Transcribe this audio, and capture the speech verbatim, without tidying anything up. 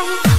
life.